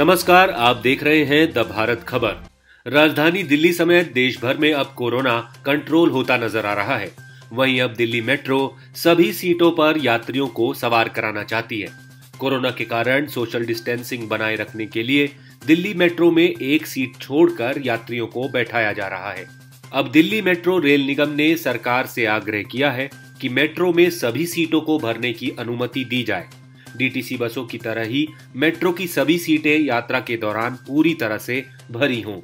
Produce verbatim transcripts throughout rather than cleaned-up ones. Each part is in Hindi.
नमस्कार, आप देख रहे हैं द भारत खबर। राजधानी दिल्ली समेत देश भर में अब कोरोना कंट्रोल होता नजर आ रहा है। वहीं अब दिल्ली मेट्रो सभी सीटों पर यात्रियों को सवार कराना चाहती है। कोरोना के कारण सोशल डिस्टेंसिंग बनाए रखने के लिए दिल्ली मेट्रो में एक सीट छोड़कर यात्रियों को बैठाया जा रहा है। अब दिल्ली मेट्रो रेल निगम ने सरकार से आग्रह किया है कि मेट्रो में सभी सीटों को भरने की अनुमति दी जाए। डीटीसी बसों की तरह ही मेट्रो की सभी सीटें यात्रा के दौरान पूरी तरह से भरी हों।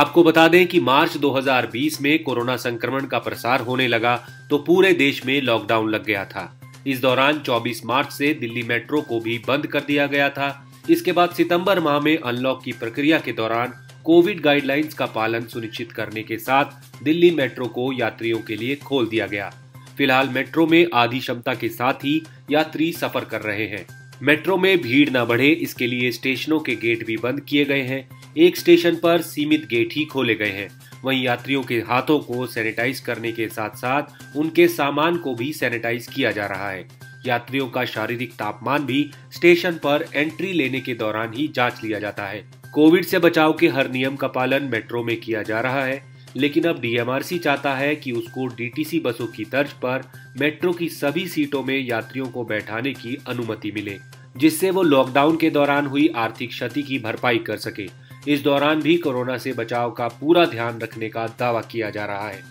आपको बता दें कि मार्च दो हज़ार बीस में कोरोना संक्रमण का प्रसार होने लगा तो पूरे देश में लॉकडाउन लग गया था। इस दौरान चौबीस मार्च से दिल्ली मेट्रो को भी बंद कर दिया गया था। इसके बाद सितंबर माह में अनलॉक की प्रक्रिया के दौरान कोविड गाइडलाइंस का पालन सुनिश्चित करने के साथ दिल्ली मेट्रो को यात्रियों के लिए खोल दिया गया। फिलहाल मेट्रो में आधी क्षमता के साथ ही यात्री सफर कर रहे हैं। मेट्रो में भीड़ न बढ़े, इसके लिए स्टेशनों के गेट भी बंद किए गए हैं। एक स्टेशन पर सीमित गेट ही खोले गए हैं। वहीं यात्रियों के हाथों को सैनिटाइज करने के साथ साथ उनके सामान को भी सैनिटाइज किया जा रहा है। यात्रियों का शारीरिक तापमान भी स्टेशन पर एंट्री लेने के दौरान ही जांच लिया जाता है। कोविड से बचाव के हर नियम का पालन मेट्रो में किया जा रहा है, लेकिन अब डीएमआरसी चाहता है कि उसको डीटीसी बसों की तर्ज पर मेट्रो की सभी सीटों में यात्रियों को बैठाने की अनुमति मिले, जिससे वो लॉकडाउन के दौरान हुई आर्थिक क्षति की भरपाई कर सके। इस दौरान भी कोरोना से बचाव का पूरा ध्यान रखने का दावा किया जा रहा है।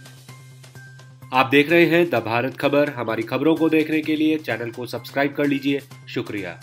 आप देख रहे हैं द भारत खबर। हमारी खबरों को देखने के लिए चैनल को सब्सक्राइब कर लीजिए। शुक्रिया।